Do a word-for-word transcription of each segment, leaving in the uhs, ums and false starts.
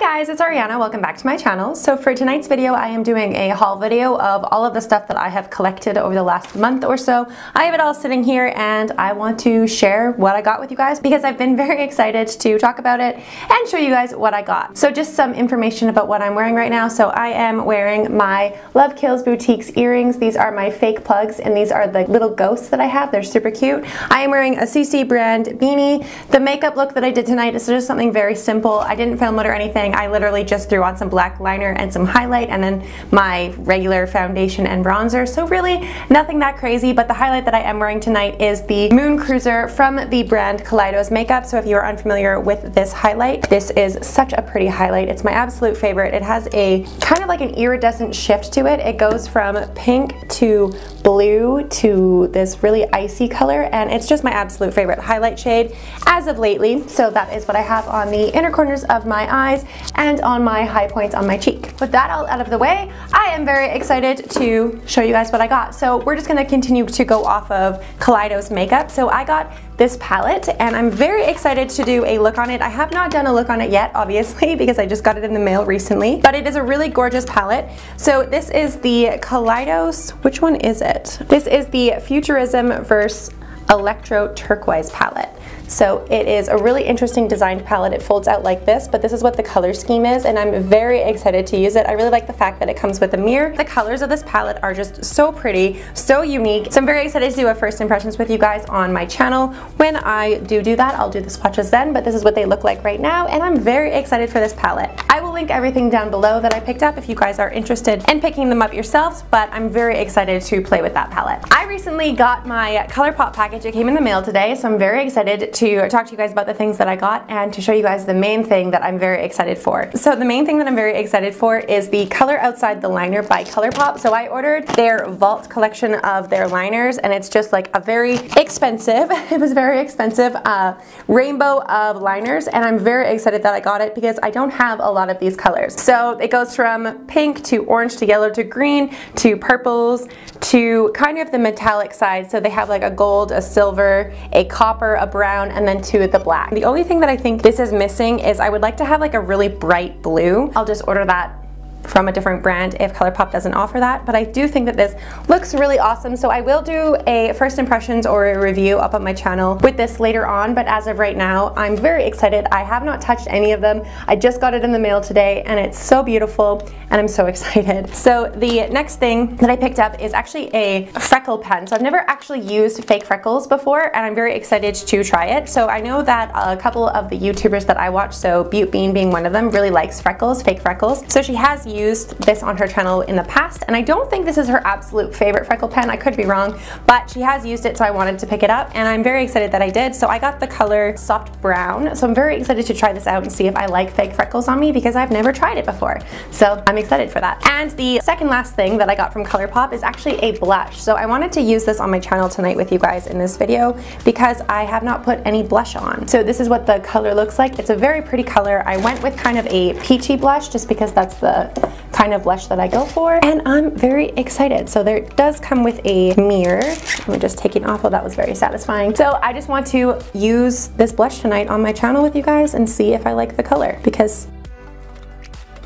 guys, it's Ariana. Welcome back to my channel. So for tonight's video, I am doing a haul video of all of the stuff that I have collected over the last month or so. I have it all sitting here and I want to share what I got with you guys because I've been very excited to talk about it and show you guys what I got. So just some information about what I'm wearing right now. So I am wearing my Love Kills Boutique's earrings. These are my fake plugs and these are the little ghosts that I have. They're super cute. I am wearing a C C brand beanie. The makeup look that I did tonight is just something very simple. I didn't film it or anything. I literally just threw on some black liner and some highlight and then my regular foundation and bronzer. So really nothing that crazy, but the highlight that I am wearing tonight is the Moon Cruiser from the brand Kaleidos Makeup. So if you are unfamiliar with this highlight, this is such a pretty highlight. It's my absolute favorite. It has a kind of like an iridescent shift to it. It goes from pink to blue to this really icy color, and it's just my absolute favorite highlight shade as of lately. So that is what I have on the inner corners of my eyes and on my high points on my cheek. With that all out of the way, I am very excited to show you guys what I got. So we're just gonna continue to go off of Kaleidos Makeup. So I got this palette and I'm very excited to do a look on it. I have not done a look on it yet, obviously, because I just got it in the mail recently, but it is a really gorgeous palette. So this is the Kaleidos, which one is it? This is the Futurism versus Electro-Turquoise palette. So it is a really interesting designed palette. It folds out like this, but this is what the color scheme is, and I'm very excited to use it. I really like the fact that it comes with a mirror. The colors of this palette are just so pretty, so unique. So I'm very excited to do a first impressions with you guys on my channel. When I do do that, I'll do the swatches then, but this is what they look like right now, and I'm very excited for this palette. I will link everything down below that I picked up if you guys are interested in picking them up yourselves, but I'm very excited to play with that palette. I recently got my ColourPop package. It came in the mail today, so I'm very excited to to talk to you guys about the things that I got and to show you guys the main thing that I'm very excited for. So the main thing that I'm very excited for is the Color Outside the Liner by ColourPop. So I ordered their Vault collection of their liners, and it's just like a very expensive, it was very expensive, uh, rainbow of liners, and I'm very excited that I got it because I don't have a lot of these colors. So it goes from pink to orange to yellow to green to purples to kind of the metallic side. So they have like a gold, a silver, a copper, a brown, and then to the black. The only thing that I think this is missing is I would like to have like a really bright blue. I'll just order that from a different brand if ColourPop doesn't offer that, but I do think that this looks really awesome, so I will do a first impressions or a review up on my channel with this later on, but as of right now, I'm very excited. I have not touched any of them. I just got it in the mail today, and it's so beautiful, and I'm so excited. So the next thing that I picked up is actually a freckle pen. So I've never actually used fake freckles before, and I'm very excited to try it. So I know that a couple of the YouTubers that I watch, so Bute Bean being one of them, really likes freckles, fake freckles. So she has used this on her channel in the past, and I don't think this is her absolute favorite freckle pen. I could be wrong, but she has used it, so I wanted to pick it up, and I'm very excited that I did. So I got the color Soft Brown, so I'm very excited to try this out and see if I like fake freckles on me because I've never tried it before, so I'm excited for that. And the second last thing that I got from ColourPop is actually a blush. So I wanted to use this on my channel tonight with you guys in this video because I have not put any blush on. So this is what the color looks like. It's a very pretty color. I went with kind of a peachy blush just because that's the kind of blush that I go for, and I'm very excited. So there does come with a mirror. Let me just take it off. Oh, that was very satisfying. So I just want to use this blush tonight on my channel with you guys and see if I like the color because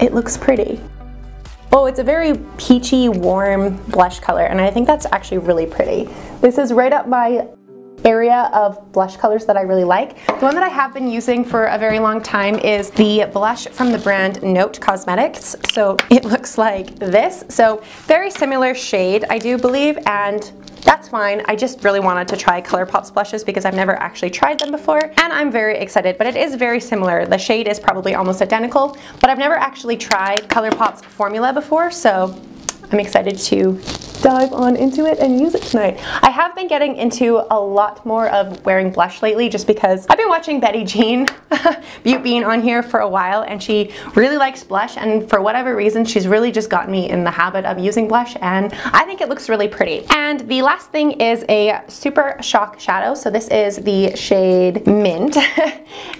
it looks pretty. Oh, it's a very peachy, warm blush color, and I think that's actually really pretty. This is right up my area of blush colors that I really like. The one that I have been using for a very long time is the blush from the brand Note Cosmetics. So it looks like this. So very similar shade, I do believe, and that's fine. I just really wanted to try ColourPop's blushes because I've never actually tried them before, and I'm very excited, but it is very similar. The shade is probably almost identical, but I've never actually tried ColourPop's formula before, so I'm excited to dive on into it and use it tonight. I have been getting into a lot more of wearing blush lately just because I've been watching Betty Jean, Bute Bean, on here for a while, and she really likes blush, and for whatever reason she's really just gotten me in the habit of using blush, and I think it looks really pretty. And the last thing is a Super Shock Shadow. So this is the shade Mint.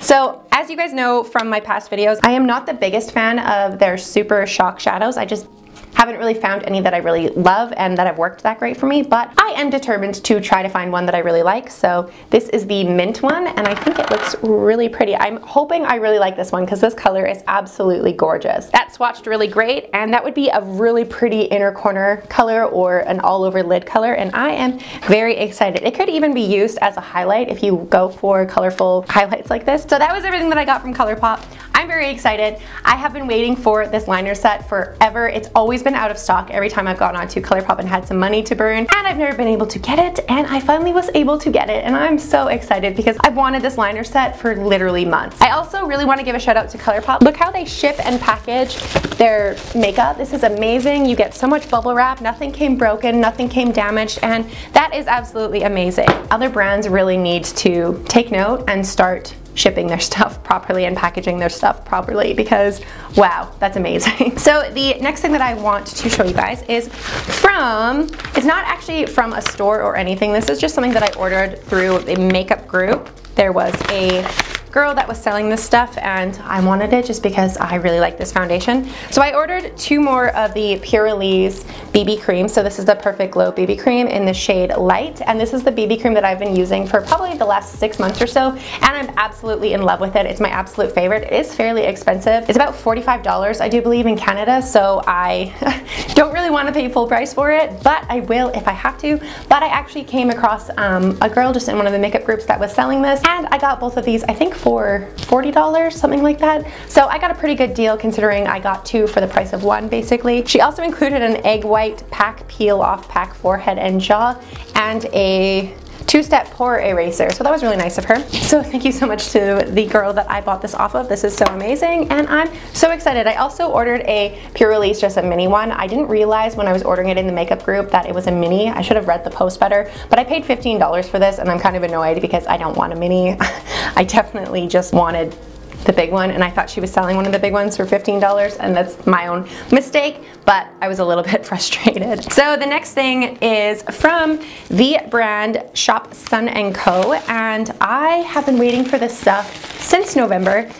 So as you guys know from my past videos, I am not the biggest fan of their Super Shock Shadows. I just haven't really found any that I really love and that have worked that great for me, but I am determined to try to find one that I really like. So this is the mint one, and I think it looks really pretty. I'm hoping I really like this one because this color is absolutely gorgeous. That swatched really great, and that would be a really pretty inner corner color or an all over lid color, and I am very excited. It could even be used as a highlight if you go for colorful highlights like this. So that was everything that I got from ColourPop. I'm very excited. I have been waiting for this liner set forever. It's always been out of stock every time I've gone on to ColourPop and had some money to burn, and I've never been able to get it, and I finally was able to get it, and I'm so excited because I've wanted this liner set for literally months. I also really want to give a shout out to ColourPop. Look how they ship and package their makeup. This is amazing. You get so much bubble wrap. Nothing came broken, nothing came damaged, and that is absolutely amazing. Other brands really need to take note and start shipping their stuff properly and packaging their stuff properly, because wow, that's amazing. So the next thing that I want to show you guys is from, it's not actually from a store or anything. This is just something that I ordered through a makeup group. There was a girl that was selling this stuff and I wanted it just because I really like this foundation. So I ordered two more of the Pür Lisse B B cream. So this is the Perfect Glow B B cream in the shade Light, and this is the B B cream that I've been using for probably the last six months or so, and I'm absolutely in love with it. It's my absolute favorite. It is fairly expensive. It's about forty-five dollars, I do believe, in Canada, so I don't really want to pay full price for it, but I will if I have to. But I actually came across um, a girl just in one of the makeup groups that was selling this, and I got both of these, I think, for forty dollars, something like that. So I got a pretty good deal considering I got two for the price of one, basically. She also included an egg white pack peel off pack forehead and jaw and a two-step pore eraser. So that was really nice of her. So thank you so much to the girl that I bought this off of. This is so amazing and I'm so excited. I also ordered a Pür Lisse, just a mini one. I didn't realize when I was ordering it in the makeup group that it was a mini. I should have read the post better, but I paid fifteen dollars for this and I'm kind of annoyed because I don't want a mini. I definitely just wanted the big one, and I thought she was selling one of the big ones for fifteen dollars, and that's my own mistake, but I was a little bit frustrated. So the next thing is from the brand Shop Sun and Co, and I have been waiting for this stuff since November.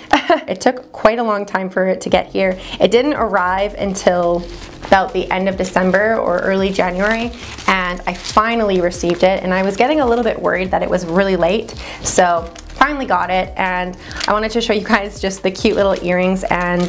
It took quite a long time for it to get here. It didn't arrive until about the end of December or early January, and I finally received it, and I was getting a little bit worried that it was really late, so finally got it. And I wanted to show you guys just the cute little earrings and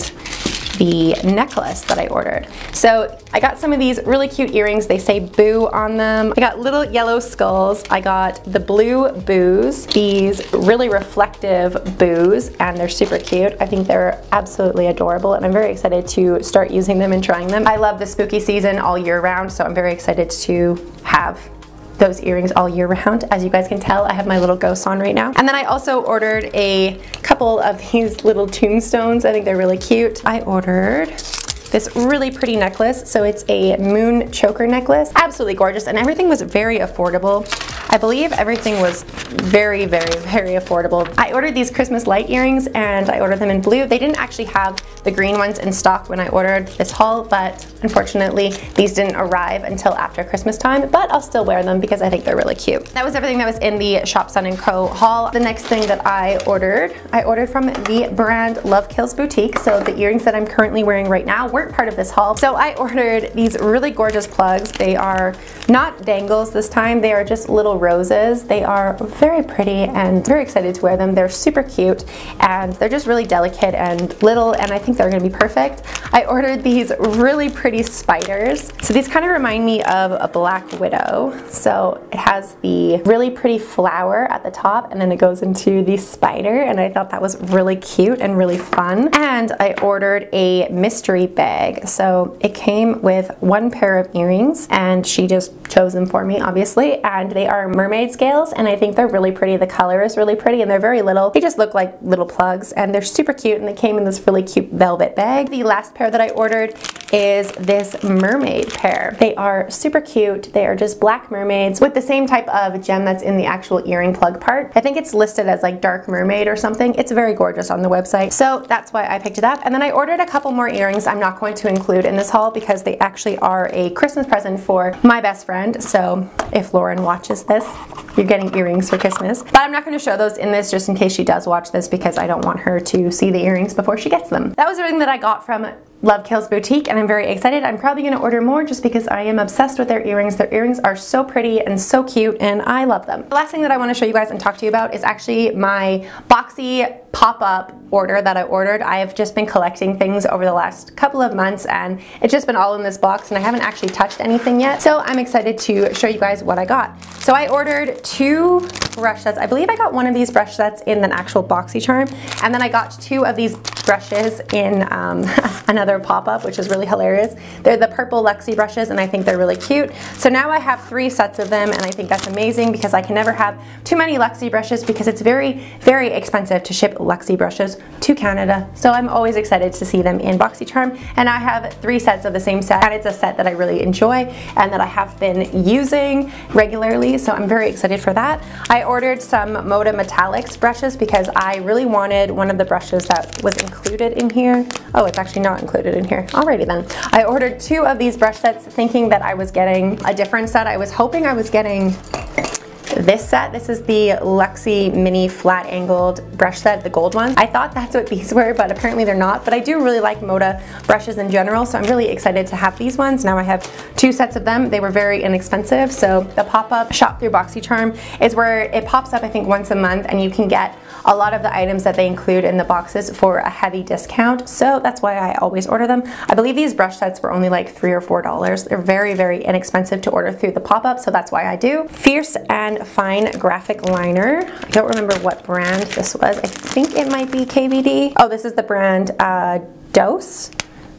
the necklace that I ordered. So I got some of these really cute earrings. They say Boo on them. I got little yellow skulls. I got the blue boos, these really reflective boos, and they're super cute. I think they're absolutely adorable, and I'm very excited to start using them and trying them. I love the spooky season all year round, so I'm very excited to have those earrings all year round. As you guys can tell, I have my little ghosts on right now. And then I also ordered a couple of these little tombstones. I think they're really cute. I ordered this really pretty necklace. So it's a moon choker necklace. Absolutely gorgeous, and everything was very affordable. I believe everything was very, very, very affordable. I ordered these Christmas light earrings and I ordered them in blue. They didn't actually have the green ones in stock when I ordered this haul, but unfortunately these didn't arrive until after Christmas time, but I'll still wear them because I think they're really cute. That was everything that was in the Shop Sun and Co haul. The next thing that I ordered, I ordered from the brand Love Kills Boutique. So the earrings that I'm currently wearing right now weren't part of this haul. So I ordered these really gorgeous plugs. They are not dangles this time. They are just little roses. They are very pretty and very excited to wear them. They're super cute and they're just really delicate and little, and I think they're gonna be perfect. I ordered these really pretty spiders. So these kind of remind me of a black widow. So it has the really pretty flower at the top and then it goes into the spider, and I thought that was really cute and really fun. And I ordered a mystery bag. So it came with one pair of earrings and she just chose them for me, obviously, and they are mermaid scales and I think they're really pretty. The color is really pretty and they're very little. They just look like little plugs and they're super cute, and they came in this really cute velvet bag. The last pair that I ordered is this mermaid pair. They are super cute. They are just black mermaids with the same type of gem that's in the actual earring plug part. I think it's listed as like dark mermaid or something. It's very gorgeous on the website, so that's why I picked it up. And then I ordered a couple more earrings I'm not going to include in this haul because they actually are a Christmas present for my best friend. So if Lauren watches this, you're getting earrings for Christmas. But I'm not going to show those in this just in case she does watch this, because I don't want her to see the earrings before she gets them. That was everything that I got from Love Kills Boutique, and I'm very excited. I'm probably gonna order more just because I am obsessed with their earrings. Their earrings are so pretty and so cute, and I love them. The last thing that I wanna show you guys and talk to you about is actually my boxy pop-up order that I ordered. I have just been collecting things over the last couple of months, and it's just been all in this box, and I haven't actually touched anything yet. So I'm excited to show you guys what I got. So I ordered two brush sets. I believe I got one of these brush sets in an actual BoxyCharm, and then I got two of these brushes in um, another pop-up, which is really hilarious. They're the purple Lexi brushes, and I think they're really cute. So now I have three sets of them, and I think that's amazing because I can never have too many Lexi brushes because it's very, very expensive to ship Lexi brushes to Canada. So I'm always excited to see them in BoxyCharm, and I have three sets of the same set, and it's a set that I really enjoy and that I have been using regularly, so I'm very excited for that. I ordered some Moda Metallics brushes because I really wanted one of the brushes that was included in here. Oh, it's actually not included in here. Alrighty then. I ordered two of these brush sets thinking that I was getting a different set. I was hoping I was getting this set. This is the Luxie mini flat angled brush set, the gold ones. I thought that's what these were, but apparently they're not. But I do really like Moda brushes in general, so I'm really excited to have these ones. Now I have two sets of them. They were very inexpensive. So the pop-up shop through BoxyCharm is where it pops up, I think, once a month, and you can get a lot of the items that they include in the boxes for a heavy discount. So that's why I always order them. I believe these brush sets were only like three or four dollars. They're very, very inexpensive to order through the pop-up, so that's why I do. Fierce and Fine graphic liner. I don't remember what brand this was. I think it might be K B D. Oh, this is the brand uh, Dose.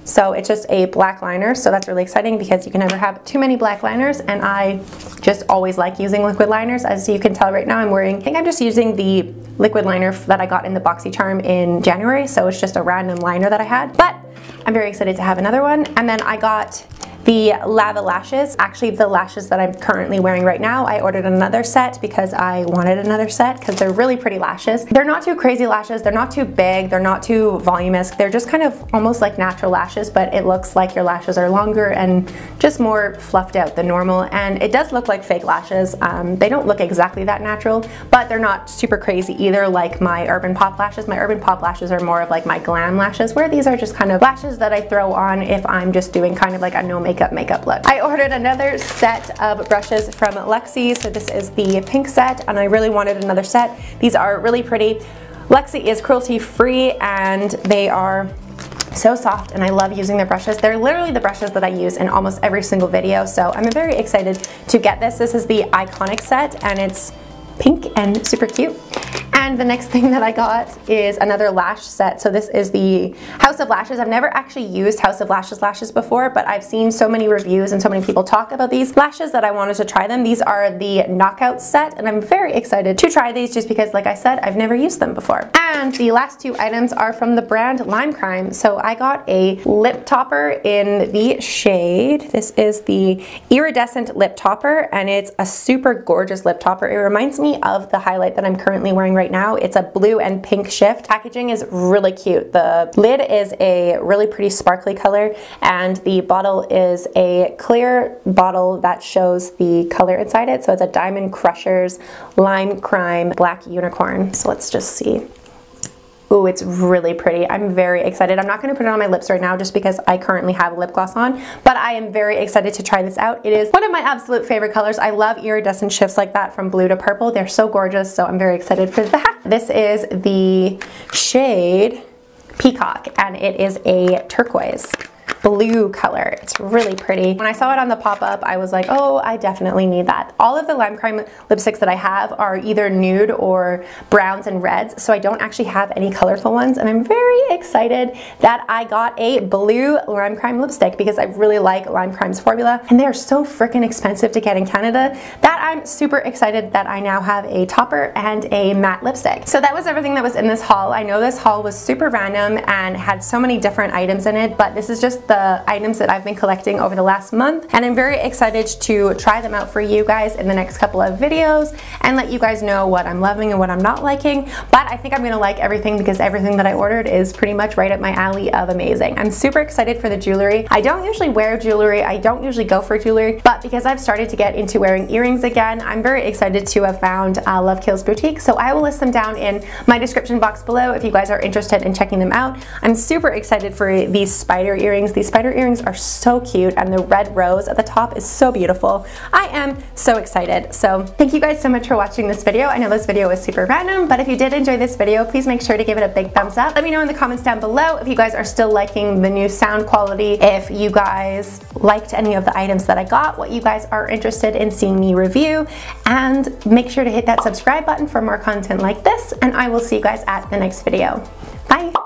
So it's just a black liner, so that's really exciting because you can never have too many black liners, and I just always like using liquid liners. As you can tell right now, I'm wearing, I think I'm just using the liquid liner that I got in the BoxyCharm in January, so it's just a random liner that I had, but I'm very excited to have another one. And then I got the Lava Lashes, actually the lashes that I'm currently wearing right now. I ordered another set because I wanted another set because they're really pretty lashes. They're not too crazy lashes, they're not too big, they're not too voluminous. They're just kind of almost like natural lashes, but it looks like your lashes are longer and just more fluffed out than normal. And it does look like fake lashes. Um, they don't look exactly that natural, but they're not super crazy either like my Urban Pop lashes. My Urban Pop lashes are more of like my glam lashes, where these are just kind of lashes that I throw on if I'm just doing kind of like a no makeup Makeup, makeup look. I ordered another set of brushes from Lexi. So this is the pink set, and I really wanted another set. These are really pretty. Lexi is cruelty free, and they are so soft, and I love using their brushes. They're literally the brushes that I use in almost every single video, so I'm very excited to get this. This is the Iconic set, and it's pink and super cute. And the next thing that I got is another lash set. So this is the House of Lashes. I've never actually used House of Lashes lashes before, but I've seen so many reviews and so many people talk about these lashes that I wanted to try them. These are the Knockout set, and I'm very excited to try these just because, like I said, I've never used them before. And the last two items are from the brand Lime Crime. So I got a lip topper in the shade. This is the Iridescent Lip Topper, and it's a super gorgeous lip topper. It reminds me of the highlight that I'm currently wearing right now. Now it's a blue and pink shift. Packaging is really cute. The lid is a really pretty sparkly color, and the bottle is a clear bottle that shows the color inside it. So it's a Diamond Crushers Lime Crime Black Unicorn. So let's just see. Ooh, it's really pretty. I'm very excited. I'm not gonna put it on my lips right now just because I currently have lip gloss on, but I am very excited to try this out. It is one of my absolute favorite colors. I love iridescent shifts like that from blue to purple. They're so gorgeous, so I'm very excited for that. This is the shade Peacock, and it is a turquoise blue color. It's really pretty. When I saw it on the pop-up, I was like, oh, I definitely need that. All of the Lime Crime lipsticks that I have are either nude or browns and reds, so I don't actually have any colorful ones, and I'm very excited that I got a blue Lime Crime lipstick because I really like Lime Crime's formula, and they are so freaking expensive to get in Canada that I'm super excited that I now have a topper and a matte lipstick. So that was everything that was in this haul. I know this haul was super random and had so many different items in it, but this is just the the items that I've been collecting over the last month, and I'm very excited to try them out for you guys in the next couple of videos and let you guys know what I'm loving and what I'm not liking. But I think I'm gonna like everything because everything that I ordered is pretty much right up my alley of amazing. I'm super excited for the jewelry. I don't usually wear jewelry, I don't usually go for jewelry, but because I've started to get into wearing earrings again, I'm very excited to have found uh, Love Kills Boutique. So I will list them down in my description box below if you guys are interested in checking them out. I'm super excited for these spider earrings. These spider earrings are so cute, and the red rose at the top is so beautiful. I am so excited. So thank you guys so much for watching this video. I know this video was super random, but if you did enjoy this video, please make sure to give it a big thumbs up. Let me know in the comments down below if you guys are still liking the new sound quality, if you guys liked any of the items that I got, what you guys are interested in seeing me review, and make sure to hit that subscribe button for more content like this, and I will see you guys at the next video. Bye!